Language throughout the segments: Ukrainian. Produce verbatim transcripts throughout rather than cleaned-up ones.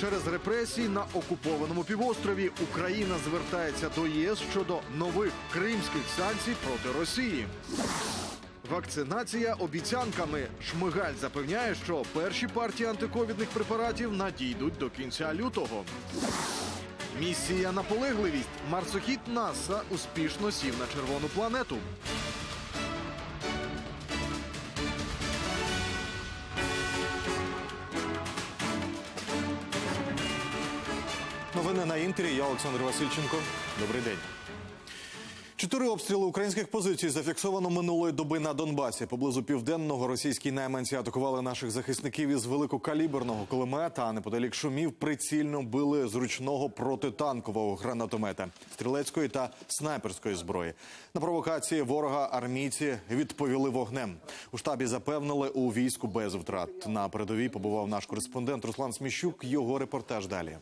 Через репресії на окупованому півострові Україна звертається до ЄС щодо нових кримських санкцій проти Росії. Вакцинація обіцянками. Шмигаль запевняє, що перші партії антиковідних препаратів надійдуть до кінця лютого. Місія «Наполегливість». Марсохід НАСА успішно сів на червону планету. Новини на Інтері. Я Олександр Васильченко. Добрий день. Чотири обстріли українських позицій зафіксовано минулої доби на Донбасі. Поблизу Південного російські найманці атакували наших захисників із великокаліберного кулемета, а неподалік Шумів прицільно били з ручного протитанкового гранатомета, стрілецької та снайперської зброї. На провокації ворога армійці відповіли вогнем. У штабі запевнили, у війську без втрат. На передовій побував наш кореспондент Руслан Смещук. Його репортаж далі.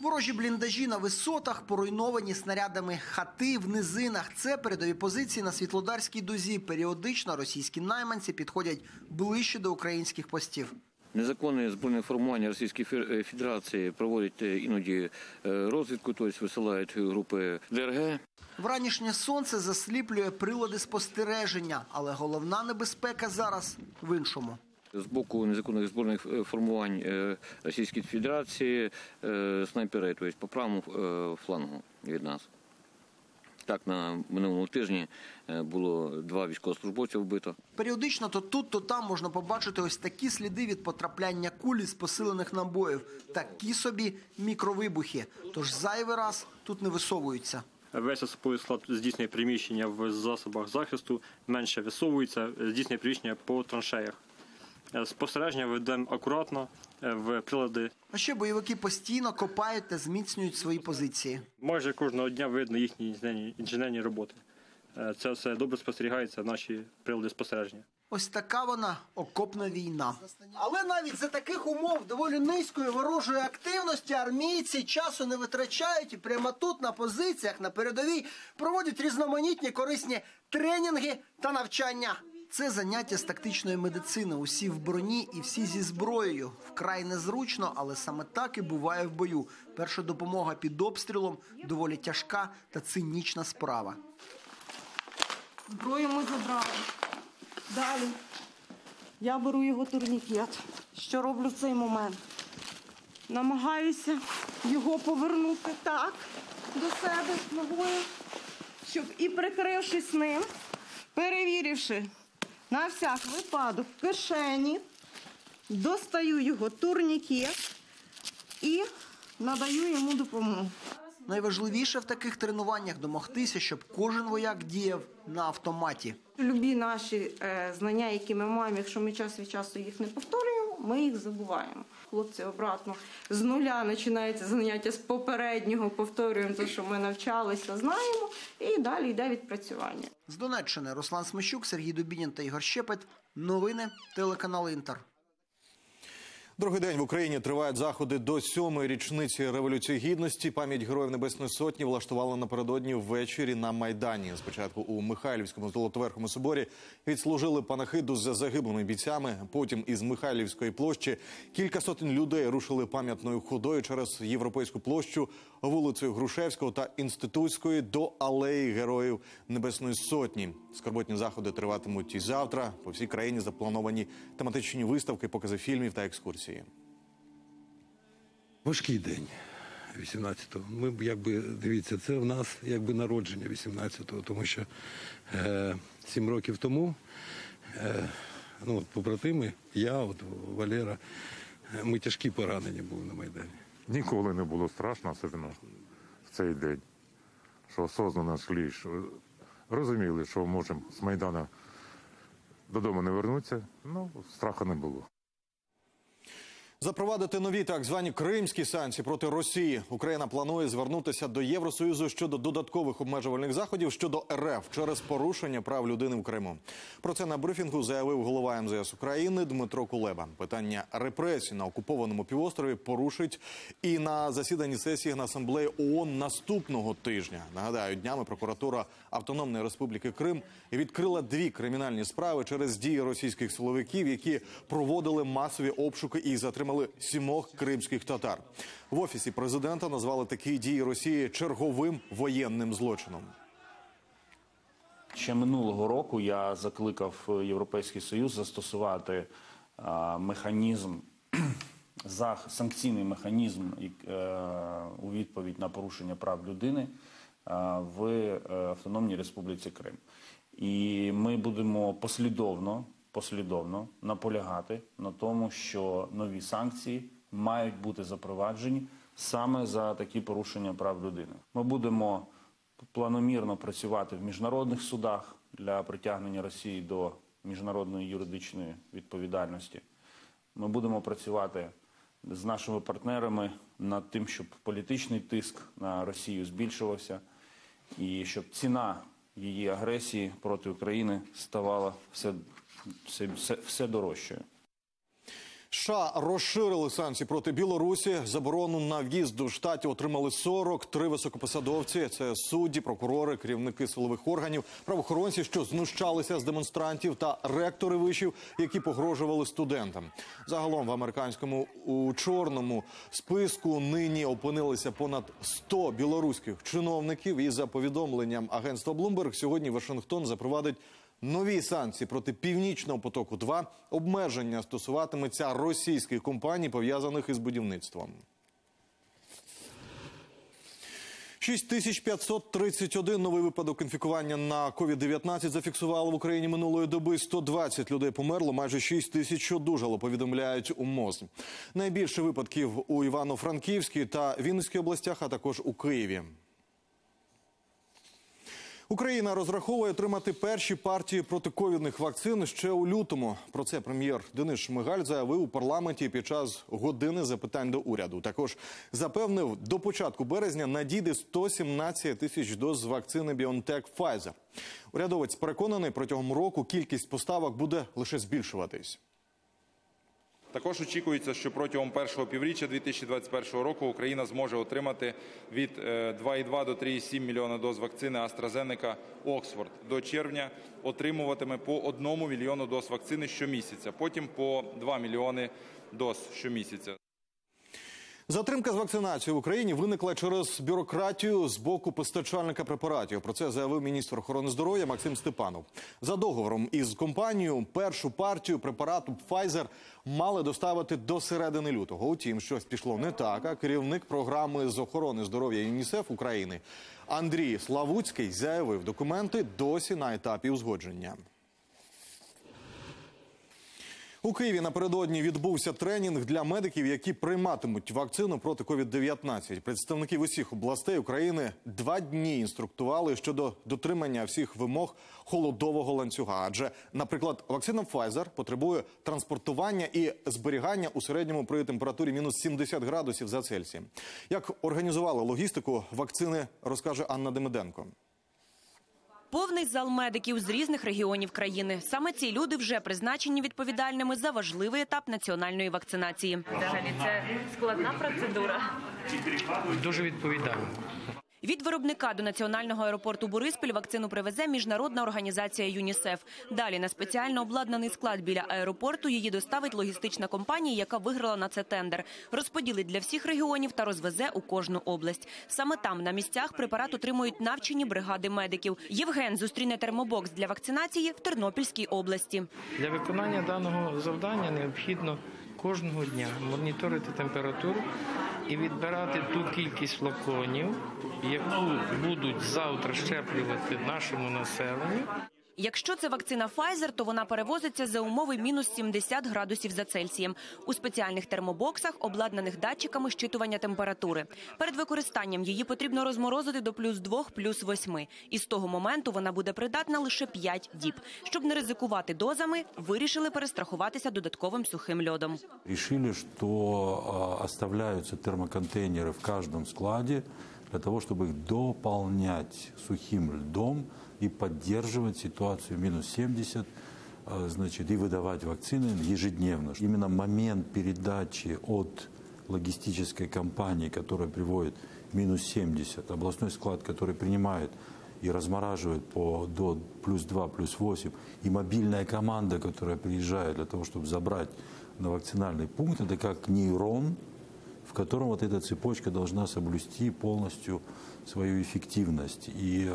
Ворожі бліндажі на висотах, поруйновані снарядами хати в низинах. Це передові позиції на Світлодарській дузі. Періодично російські найманці підходять ближче до українських постів. Незаконне збройне формування Російської Федерації проводять іноді розвідку, тобто висилають групи ДРГ. Вранішнє сонце засліплює прилади спостереження, але головна небезпека зараз в іншому. З боку незаконних збройних формувань Російської Федерації снайпери, тобто по правому флангу від нас. Так, на минулому тижні було два військовослужбовця вбито. Періодично то тут, то там можна побачити ось такі сліди від потрапляння кулі з посилених набоїв. Такі собі мікровибухи. Тож зайвий раз тут не висовуються. Весь особовий склад здійснює переміщення в засобах захисту, менше висовується, здійснює переміщення по траншеях. Спостереження ведемо акуратно в прилади. А ще бойовики постійно копають та зміцнюють свої позиції. Майже кожного дня видно їхні інженерні роботи. Це все добре спостерігається, наші прилади спостереження. Ось така вона окопна війна. Але навіть за таких умов доволі низької ворожої активності армійці часу не витрачають і прямо тут, на позиціях, на передовій, проводять різноманітні корисні тренінги та навчання. Це заняття з тактичної медицини. Усі в броні і всі зі зброєю. Вкрай незручно, але саме так і буває в бою. Перша допомога під обстрілом – доволі тяжка та цинічна справа. Зброю ми забрали. Далі. Я беру його турнікет. Що роблю в цей момент? Намагаюся його повернути так до себе ногою, щоб і прикрившись ним, перевіривши, на всяк випадок в кишені, достаю його турнікет і надаю йому допомогу. Найважливіше в таких тренуваннях – домогтися, щоб кожен вояк діяв на автоматі. Любі наші е, знання, які ми маємо, якщо ми час від часу їх не повторюємо, ми їх забуваємо. Хлопці обратно з нуля починається заняття з попереднього, повторюємо те, що ми навчалися, знаємо, і далі йде відпрацювання. З Донеччини Руслан Смещук, Сергій Дубінін та Ігор Щепет. Новини телеканал «Інтер». Другий день в Україні тривають заходи до сьомої річниці Революції Гідності. Пам'ять Героїв Небесної Сотні влаштували напередодні ввечері на Майдані. Спочатку у Михайлівському Золотоверхому соборі відслужили панахиду за загиблими бійцями. Потім із Михайлівської площі кілька сотень людей рушили пам'ятною ходою через Європейську площу, вулицею Грушевського та Інститутської до алеї Героїв Небесної Сотні. Скорботні заходи триватимуть і завтра. По всій країні заплановані тематичні виставки, покази фільмів та екскурсії. Важкий день вісімнадцятого. Ми, якби, дивіться, це в нас якби народження вісімнадцятого, тому що е, сім років тому е, ну, от, побратими, я, от, Валера, ми тяжкі поранені були на Майдані. Ніколи не було страшно, особливо в цей день, що осознано йшли, що розуміли, що можемо з Майдану додому не вернутися, ну, страху не було. Запровадити нові так звані кримські санкції проти Росії. Україна планує звернутися до Євросоюзу щодо додаткових обмежувальних заходів щодо РФ через порушення прав людини в Криму. Про це на брифінгу заявив голова ем зе ес України Дмитро Кулеба. Питання репресій на окупованому півострові порушить і на засіданні сесії Генеральної асамблеї ООН наступного тижня. Нагадаю, днями прокуратура Автономної Республіки Крим відкрила дві кримінальні справи через дії російських силовиків, які проводили масові обшуки і затримали затримали сімох кримських татар. В Офісі Президента назвали такі дії Росії черговим воєнним злочином. Ще минулого року я закликав Європейський Союз застосувати механізм, санкційний механізм у відповідь на порушення прав людини в Автономній Республіці Крим. І ми будемо послідовно, послідовно наполягати на тому, що нові санкції мають бути запроваджені саме за такі порушення прав людини. Ми будемо планомірно працювати в міжнародних судах для притягнення Росії до міжнародної юридичної відповідальності. Ми будемо працювати з нашими партнерами над тим, щоб політичний тиск на Росію збільшувався і щоб ціна її агресії проти України ставала все, все, все, все дорожчою. США розширили санкції проти Білорусі. Заборону на в'їзд до штатів отримали сорок три високопосадовці. Це судді, прокурори, керівники силових органів, правоохоронці, що знущалися з демонстрантів, та ректори вишів, які погрожували студентам. Загалом в американському у чорному списку нині опинилися понад сто білоруських чиновників. І за повідомленням агентства Bloomberg, сьогодні Вашингтон запровадить нові санкції проти «Північного потоку-два». Обмеження стосуватиметься російських компаній, пов'язаних із будівництвом. шість тисяч п'ятсот тридцять один новий випадок інфікування на ковід дев'ятнадцять зафіксували в Україні минулої доби. сто двадцять людей померло, майже шість тисяч одужало, повідомляють у МОЗ. Найбільше випадків у Івано-Франківській та Вінницькій областях, а також у Києві. Україна розраховує отримати перші партії протиковідних вакцин ще у лютому. Про це прем'єр Денис Шмигаль заявив у парламенті під час години запитань до уряду. Також запевнив, до початку березня надійде сто сімнадцять тисяч доз вакцини BioNTech Pfizer. Урядовець переконаний, протягом року кількість поставок буде лише збільшуватись. Також очікується, що протягом першого півріччя дві тисячі двадцять першого року Україна зможе отримати від двох цілих двох до трьох цілих семи десятих мільйона доз вакцини AstraZeneca Oxford. До червня отримуватиме по одному мільйону доз вакцини щомісяця, потім по два мільйони доз щомісяця. Затримка з вакцинацією в Україні виникла через бюрократію з боку постачальника препаратів. Про це заявив міністр охорони здоров'я Максим Степанов. За договором із компанією, першу партію препарату Pfizer мали доставити до середини лютого. Утім, щось пішло не так, а керівник програми з охорони здоров'я ЮНІСЕФ України Андрій Славуцький заявив, документи досі на етапі узгодження. У Києві напередодні відбувся тренінг для медиків, які прийматимуть вакцину проти ковід дев'ятнадцять. Представників усіх областей України два дні інструктували щодо дотримання всіх вимог холодового ланцюга. Адже, наприклад, вакцина Pfizer потребує транспортування і зберігання у середньому при температурі мінус сімдесят градусів за Цельсієм. Як організували логістику вакцини, розкаже Анна Демиденко. Повний зал медиків з різних регіонів країни. Саме ці люди вже призначені відповідальними за важливий етап національної вакцинації. Взагалі, це складна процедура. Дуже відповідально. Від виробника до Національного аеропорту Бориспіль вакцину привезе міжнародна організація ЮНІСЕФ. Далі на спеціально обладнаний склад біля аеропорту її доставить логістична компанія, яка виграла на це тендер. Розподілить для всіх регіонів та розвезе у кожну область. Саме там, на місцях, препарат отримують навчені бригади медиків. Євген зустріне термобокс для вакцинації в Тернопільській області. Для виконання даного завдання необхідно кожного дня моніторити температуру і відбирати ту кількість флаконів, яку будуть завтра щеплювати нашому населенню. Якщо це вакцина Pfizer, то вона перевозиться за умови мінус сімдесят градусів за Цельсієм. У спеціальних термобоксах, обладнаних датчиками щитування температури. Перед використанням її потрібно розморозити до плюс двох, плюс восьми. І з того моменту вона буде придатна лише п'ять діб. Щоб не ризикувати дозами, вирішили перестрахуватися додатковим сухим льодом. Рішили, що залишаються термоконтейнери в кожному складі, для того, щоб їх доповнювати сухим льдом, и поддерживать ситуацию минус семьдесят, значит, и выдавать вакцины ежедневно. Именно момент передачи от логистической компании, которая приводит минус семьдесят, областной склад, который принимает и размораживает по, до плюс два, плюс восемь, и мобильная команда, которая приезжает для того, чтобы забрать на вакцинальный пункт, это как нейрон, в котором вот эта цепочка должна соблюсти полностью свою эффективность и,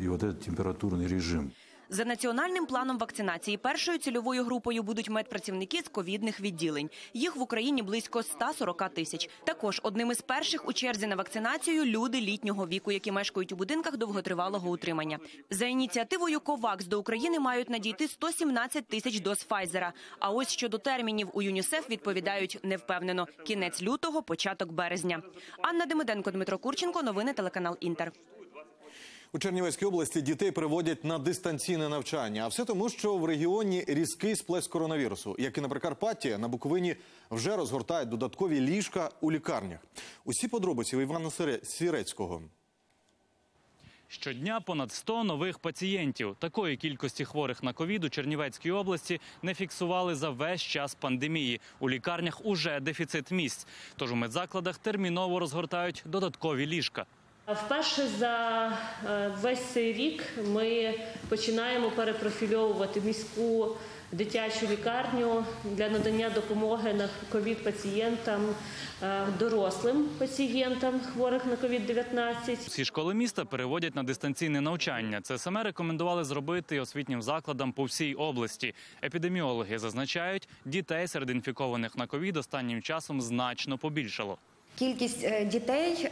и вот этот температурный режим. За національним планом вакцинації першою цільовою групою будуть медпрацівники з ковідних відділень. Їх в Україні близько ста сорока тисяч. Також одним із перших у черзі на вакцинацію люди літнього віку, які мешкають у будинках довготривалого утримання. За ініціативою Ковакс до України мають надійти сто сімнадцять тисяч доз Pfizer. А ось щодо термінів у ЮНІСЕФ відповідають невпевнено. Кінець лютого, початок березня. Анна Демиденко, Дмитро Курченко, новини телеканал Інтер. У Чернівецькій області дітей переводять на дистанційне навчання. А все тому, що в регіоні різкий сплеск коронавірусу. Як і на Прикарпатті, на Буковині вже розгортають додаткові ліжка у лікарнях. Усі подробиці у Івана Сірецького. Щодня понад сто нових пацієнтів. Такої кількості хворих на ковід у Чернівецькій області не фіксували за весь час пандемії. У лікарнях уже дефіцит місць. Тож у медзакладах терміново розгортають додаткові ліжка. Вперше за весь цей рік ми починаємо перепрофільовувати міську дитячу лікарню для надання допомоги на ковід-пацієнтам, дорослим пацієнтам, хворих на ковід дев'ятнадцять. Всі школи міста переводять на дистанційне навчання. Це саме рекомендували зробити освітнім закладам по всій області. Епідеміологи зазначають, дітей серед інфікованих на ковід останнім часом значно побільшало. Кількість дітей,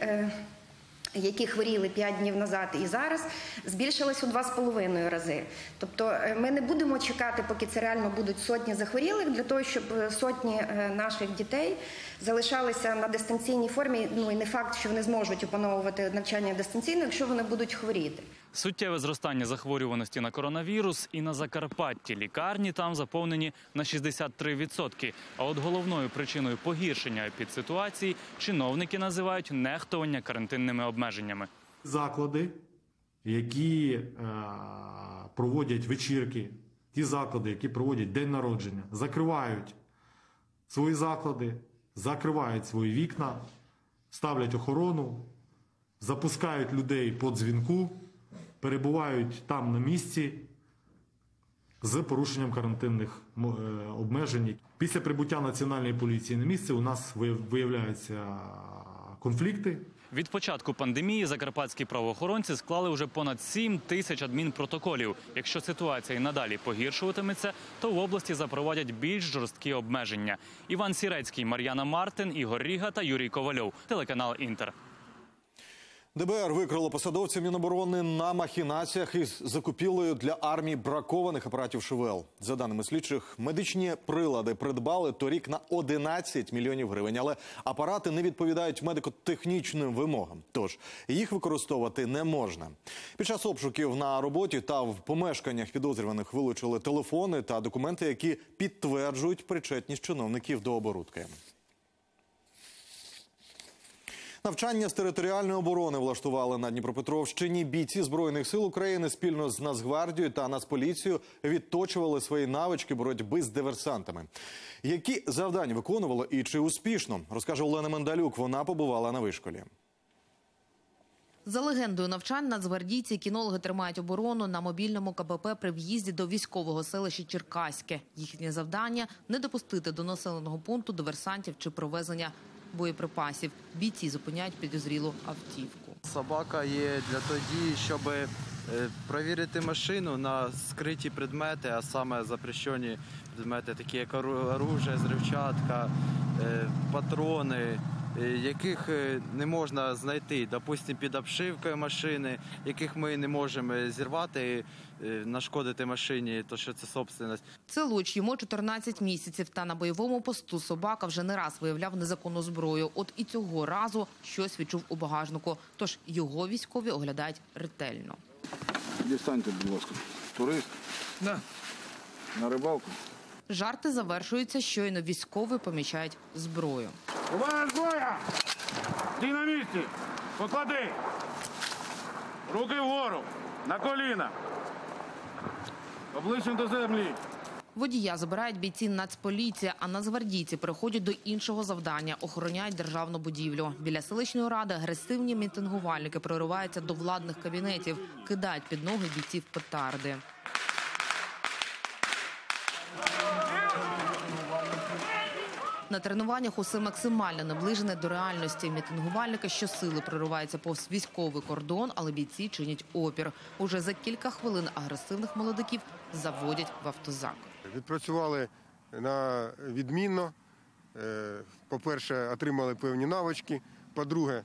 які хворіли п'ять днів назад і зараз, збільшилось у два з половиною рази. Тобто ми не будемо чекати, поки це реально будуть сотні захворілих, для того, щоб сотні наших дітей залишалися на дистанційній формі. Ну і не факт, що вони зможуть опановувати навчання дистанційно, якщо вони будуть хворіти. Суттєве зростання захворюваності на коронавірус і на Закарпатті. Лікарні там заповнені на шістдесят три відсотки. А от головною причиною погіршення епідситуації чиновники називають нехтування карантинними обмеженнями. Заклади, які е, проводять вечірки, ті заклади, які проводять день народження, закривають свої заклади, закривають свої вікна, ставлять охорону, запускають людей по дзвінку, перебувають там на місці з порушенням карантинних обмежень. Після прибуття національної поліції на місце у нас виявляються конфлікти. Від початку пандемії закарпатські правоохоронці склали вже понад сім тисяч адмінпротоколів. Якщо ситуація і надалі погіршуватиметься, то в області запровадять більш жорсткі обмеження. Іван Сірецький, Мар'яна Мартин, Ігор Ріга та Юрій Ковальов. Телеканал Інтер. ДБР викрило посадовців Міноборони на махінаціях із закупівлею для армії бракованих апаратів ШВЛ. За даними слідчих, медичні прилади придбали торік на одинадцять мільйонів гривень, але апарати не відповідають медико-технічним вимогам, тож їх використовувати не можна. Під час обшуків на роботі та в помешканнях підозрюваних вилучили телефони та документи, які підтверджують причетність чиновників до оборудки. Навчання з територіальної оборони влаштували на Дніпропетровщині. Бійці Збройних сил України спільно з Нацгвардією та Нацполіцією відточували свої навички боротьби з диверсантами. Які завдання виконували і чи успішно, розкаже Олена Мендалюк. Вона побувала на Вишколі. За легендою навчань, нацгвардійці і кінологи тримають оборону на мобільному КПП при в'їзді до військового селища Черкаське. Їхнє завдання – не допустити до населеного пункту диверсантів чи провезення боєприпасів. Бійці зупиняють підозрілу автівку. Собака є для тоді, щоб перевірити машину на скриті предмети, а саме запрещені предмети, такі як оружие, зривчатка, патрони, яких не можна знайти, допустим, під обшивкою машини, яких ми не можемо зірвати, нашкодити машині, то що це собственність. Це Луч, йому чотирнадцять місяців, та на бойовому посту собака вже не раз виявляв незаконну зброю. От і цього разу щось відчув у багажнику, тож його військові оглядають ретельно. Дістаньте, будь ласка, турист, да. На рибалку. Жарти завершуються, щойно військові помічають зброю. Увага, зброя! Ти на місці! Поклади! Руки вгору! На коліна! Обличчям до землі! Водія забирають бійці Нацполіція, а нацгвардійці переходять до іншого завдання – охороняють державну будівлю. Біля селищної ради агресивні мітингувальники прориваються до владних кабінетів, кидають під ноги бійців петарди. На тренуваннях усе максимально наближене до реальності. Мітингувальники щосили прориваються повз військовий кордон, але бійці чинять опір. Уже за кілька хвилин агресивних молодиків заводять в автозак. Відпрацювали на відмінно. По-перше, отримали певні навички. По-друге,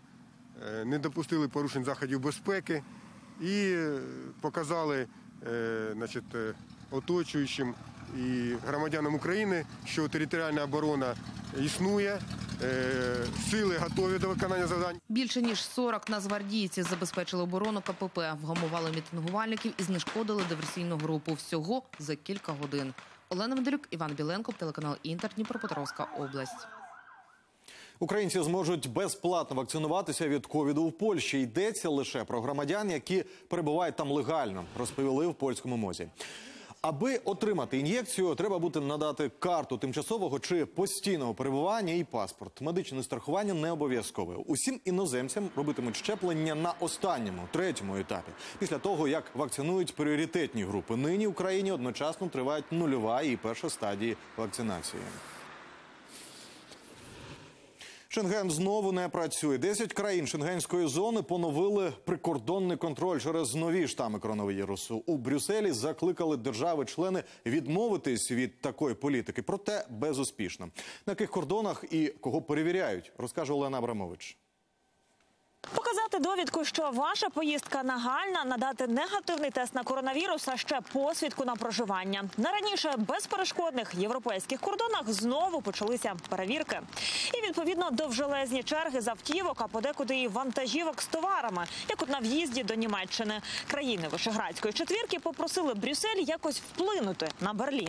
не допустили порушень заходів безпеки і показали значить, оточуючим і громадянам України, що територіальна оборона існує, сили готові до виконання завдань. Більше ніж сорок нацгвардійців забезпечили оборону КПП, вгамували мітингувальників і знешкодили диверсійну групу. Всього за кілька годин. Олена Абрамович, Іван Біленко, телеканал «Інтер», Дніпропетровська область. Українці зможуть безплатно вакцинуватися від ковіду в Польщі. Йдеться лише про громадян, які перебувають там легально, розповіли в польському МОЗі. Аби отримати ін'єкцію, треба буде надати карту тимчасового чи постійного перебування і паспорт. Медичне страхування не обов'язкове. Усім іноземцям робитимуть щеплення на останньому, третьому етапі. Після того, як вакцинують пріоритетні групи. Нині в країні одночасно тривають нульова і перша стадії вакцинації. Шенген знову не працює. Десять країн шенгенської зони поновили прикордонний контроль через нові штами коронавірусу. У Брюсселі закликали держави-члени відмовитись від такої політики, проте безуспішно. На яких кордонах і кого перевіряють, розкаже Олена Абрамович. Показати довідку, що ваша поїздка нагальна, надати негативний тест на коронавірус, а ще посвідку на проживання. На раніше безперешкодних європейських кордонах знову почалися перевірки. І, відповідно, довжелезні черги з автівок, а подекуди і вантажівок з товарами, як от на в'їзді до Німеччини. Країни Вишеградської четвірки попросили Брюссель якось вплинути на Берлін.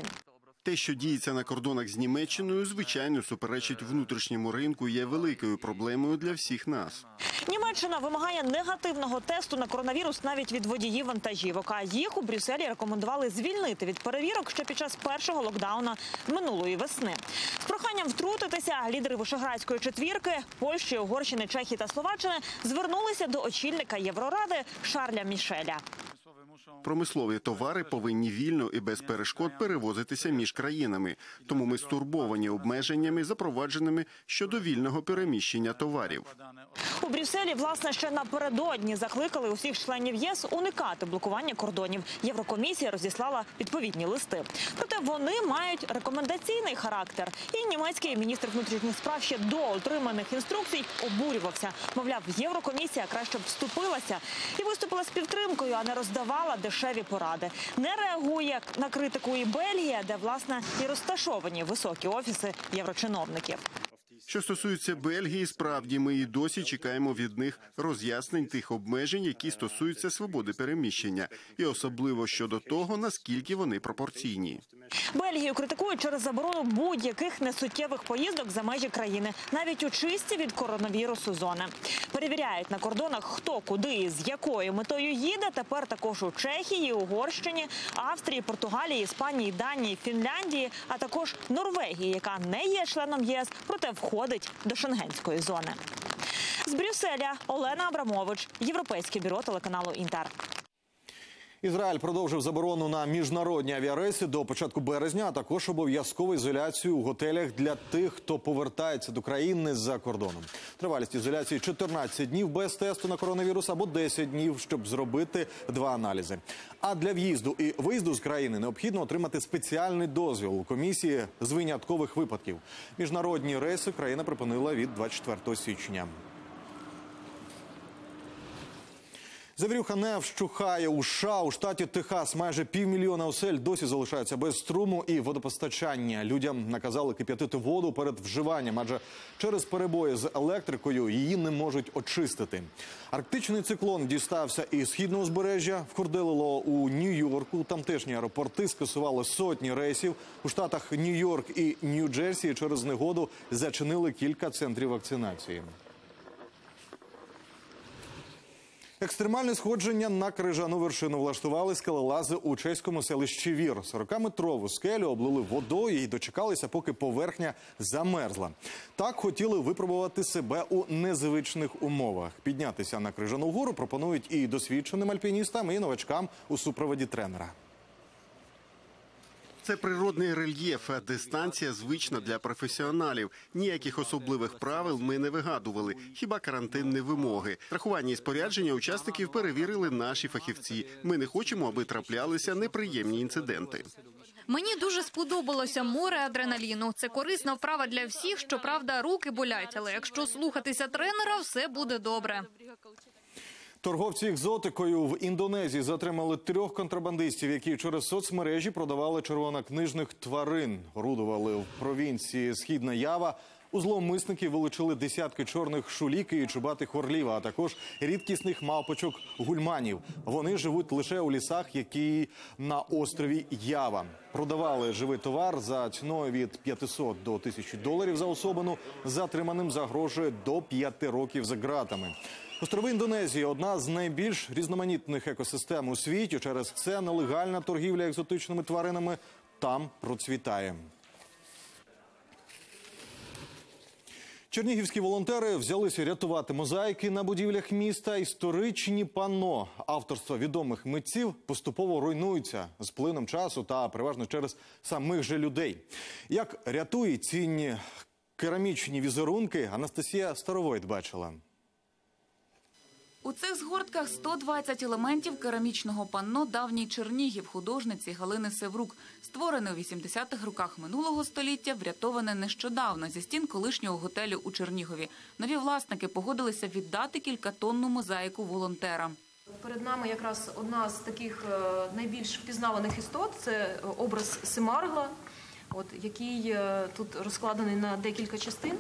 Те, що діється на кордонах з Німеччиною, звичайно, суперечить внутрішньому ринку і є великою проблемою для всіх нас. Німеччина вимагає негативного тесту на коронавірус навіть від водіїв вантажівок. А їх у Брюсселі рекомендували звільнити від перевірок ще під час першого локдауна минулої весни. З проханням втрутитися лідери Вишеградської четвірки, Польщі, Угорщини, Чехії та Словаччини звернулися до очільника Євроради Шарля Мішеля. Промислові товари повинні вільно і без перешкод перевозитися між країнами. Тому ми стурбовані обмеженнями, запровадженими щодо вільного переміщення товарів. У Брюсселі, власне, ще напередодні закликали усіх членів ЄС уникати блокування кордонів. Єврокомісія розіслала відповідні листи. Проте вони мають рекомендаційний характер. І німецький міністр внутрішніх справ ще до отриманих інструкцій обурювався. Мовляв, Єврокомісія краще б вступилася і виступила з підтримкою, а не роздавала дешеві поради. Не реагує на критику і Бельгія, де, власне, і розташовані високі офіси єврочиновників. Що стосується Бельгії, справді ми і досі чекаємо від них роз'яснень тих обмежень, які стосуються свободи переміщення. І особливо щодо того, наскільки вони пропорційні. Бельгію критикують через заборону будь-яких несуттєвих поїздок за межі країни, навіть у чисті від коронавірусу зони. Перевіряють на кордонах, хто, куди і з якою метою їде, тепер також у Чехії, Угорщині, Австрії, Португалії, Іспанії, Данії, Фінляндії, а також Норвегії, яка не є членом ЄС, проте входить до шенгенської зони. З Брюсселя Олена Абрамович, Європейське бюро телеканалу «Інтер». Ізраїль продовжив заборону на міжнародні авіарейси до початку березня, а також обов'язкову ізоляцію у готелях для тих, хто повертається до країни з-за кордону. Тривалість ізоляції – чотирнадцять днів без тесту на коронавірус або десять днів, щоб зробити два аналізи. А для в'їзду і виїзду з країни необхідно отримати спеціальний дозвіл у комісії з виняткових випадків. Міжнародні рейси країна припинила від двадцять четвертого січня. Завірюха не вщухає у США. У штаті Техас майже півмільйона осель досі залишаються без струму і водопостачання. Людям наказали кип'ятити воду перед вживанням, адже через перебої з електрикою її не можуть очистити. Арктичний циклон дістався і східного узбережжя, вкордилило у Нью-Йорку. Тамтешні аеропорти скасували сотні рейсів. У штатах Нью-Йорк і Нью-Джерсі через негоду зачинили кілька центрів вакцинації. Екстремальне сходження на крижану вершину влаштували скелелази у чеському селищі Вір. сорокаметрову скелю облили водою і дочекалися, поки поверхня замерзла. Так хотіли випробувати себе у незвичних умовах. Піднятися на крижану гору пропонують і досвідченим альпіністам, і новачкам у супроводі тренера. Це природний рельєф, а дистанція звична для професіоналів. Ніяких особливих правил ми не вигадували, хіба карантинні вимоги. Рахування і спорядження учасників перевірили наші фахівці. Ми не хочемо, аби траплялися неприємні інциденти. Мені дуже сподобалося море адреналіну. Це корисна вправа для всіх, щоправда, руки болять. Але якщо слухатися тренера, все буде добре. Торговці екзотикою в Індонезії затримали трьох контрабандистів, які через соцмережі продавали червонокнижних тварин. Орудували в провінції Східна Ява. У зловмисників вилучили десятки чорних шулік і чубатих орлів, а також рідкісних мавпочок-гульманів. Вони живуть лише у лісах, які на острові Ява. Продавали живий товар за ціною від п'ятисот до тисячі доларів за особину. Затриманим загрожує до п'яти років за ґратами. Острови Індонезії – одна з найбільш різноманітних екосистем у світі. Через це нелегальна торгівля екзотичними тваринами там процвітає. Чернігівські волонтери взялися рятувати мозаїки на будівлях міста. Історичні панно авторства відомих митців поступово руйнуються з плином часу та переважно через самих же людей. Як рятує цінні керамічні візерунки, Анастасія Старовойт бачила. У цих згортках сто двадцять елементів керамічного панно давній Чернігів художниці Галини Севрук. Створене у вісімдесятих роках минулого століття, врятоване нещодавно зі стін колишнього готелю у Чернігові. Нові власники погодилися віддати кількатонну мозаїку волонтерам. Перед нами якраз одна з таких найбільш впізнаваних істот – це образ Семаргла, який тут розкладений на декілька частин.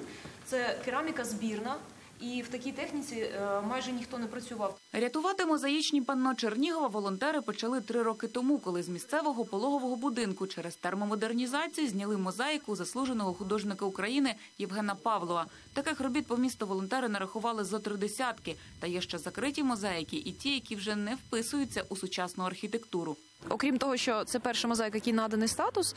Це кераміка збірна. І в такій техніці майже ніхто не працював. Рятувати мозаїчні панно Чернігова волонтери почали три роки тому, коли з місцевого пологового будинку через термомодернізацію зняли мозаїку заслуженого художника України Євгена Павлова. Таких робіт по місту волонтери нарахували зо три десятки. Та є ще закриті мозаїки і ті, які вже не вписуються у сучасну архітектуру. Окрім того, що це перша мозаїка, якій наданий статус,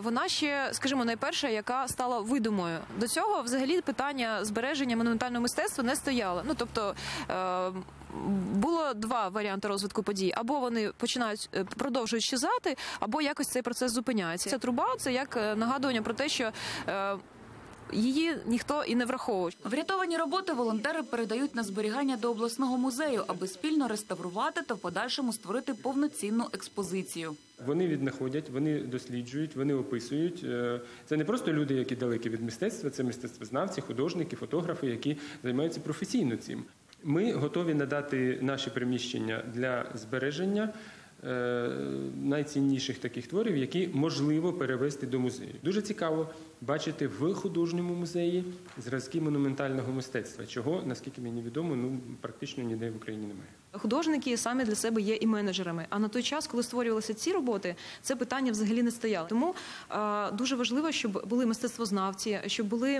вона ще, скажімо, найперша, яка стала видимою. До цього взагалі питання збереження монументального мистецтва не стояло. Ну, тобто, було два варіанти розвитку подій. Або вони починають, продовжують щезати, або якось цей процес зупиняється. Ця труба – це як нагадування про те, що її ніхто і не враховує. Врятовані роботи волонтери передають на зберігання до обласного музею, аби спільно реставрувати та в подальшому створити повноцінну експозицію. Вони віднаходять, вони досліджують, вони описують. Це не просто люди, які далекі від мистецтва, це мистецтвознавці, художники, фотографи, які займаються професійно цим. Ми готові надати наші приміщення для збереження найцінніших таких творів, які можливо перевести до музею. Дуже цікаво бачити в художньому музеї зразки монументального мистецтва, чого, наскільки мені відомо, ну, практично ніде в Україні немає. Художники самі для себе є і менеджерами, а на той час, коли створювалися ці роботи, це питання взагалі не стояло. Тому е, дуже важливо, щоб були мистецтвознавці, щоб були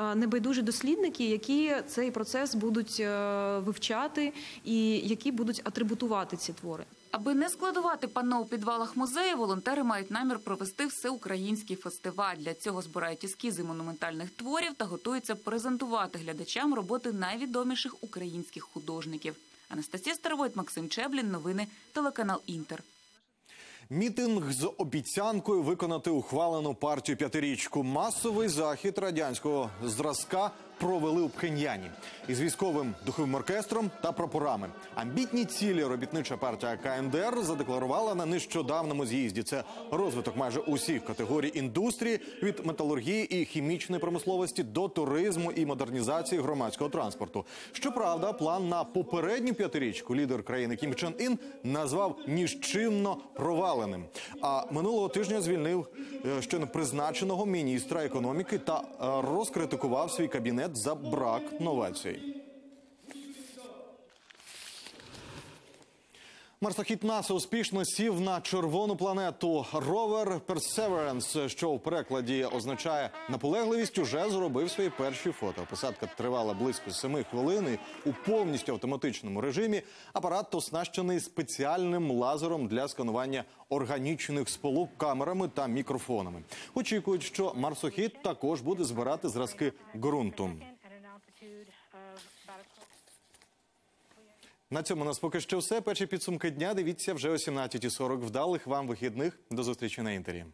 е, небайдужі дослідники, які цей процес будуть е, вивчати і які будуть атрибутувати ці твори. Аби не складувати панно у підвалах музею, волонтери мають намір провести всеукраїнський фестиваль. Для цього збирають ескізи монументальних творів та готуються презентувати глядачам роботи найвідоміших українських художників. Анастасія Старовойт, Максим Чеблін, новини, телеканал «Інтер». Мітинг з обіцянкою виконати ухвалену партію п'ятирічку. Масовий захід радянського зразка провели у Пхеньяні із військовим духовим оркестром та прапорами. Амбітні цілі робітнича партія КНДР задекларувала на нещодавному з'їзді. Це розвиток майже усіх категорій індустрії, від металургії і хімічної промисловості до туризму і модернізації громадського транспорту. Щоправда, план на попередню п'ятирічку лідер країни Кім Чен Ін назвав нічимно проваленим. А минулого тижня звільнив ще не призначеного міністра економіки та розкритикував свій кабінет за брак новацій. Марсохід НАСА успішно сів на червону планету. Ровер Perseverance, що в перекладі означає наполегливість, уже зробив свої перші фото. Посадка тривала близько семи хвилин у повністю автоматичному режимі. Апарат оснащений спеціальним лазером для сканування органічних сполук, камерами та мікрофонами. Очікують, що марсохід також буде збирати зразки ґрунту. На цьому у нас поки що все. Перші підсумки дня дивіться вже о сімнадцятій сорок. Вдалих вам вихідних. До зустрічі на Інтері.